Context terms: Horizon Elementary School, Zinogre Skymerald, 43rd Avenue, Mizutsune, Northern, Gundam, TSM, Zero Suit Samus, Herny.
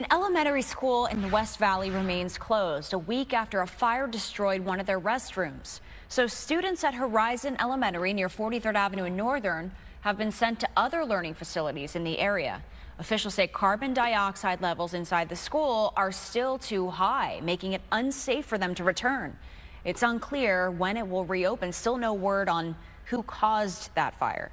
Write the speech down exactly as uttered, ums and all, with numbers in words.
An elementary school in the West Valley remains closed a week after a fire destroyed one of their restrooms. So students at Horizon Elementary near forty-third Avenue and Northern have been sent to other learning facilities in the area. Officials say carbon dioxide levels inside the school are still too high, making it unsafe for them to return. It's unclear when it will reopen. Still no word on who caused that fire.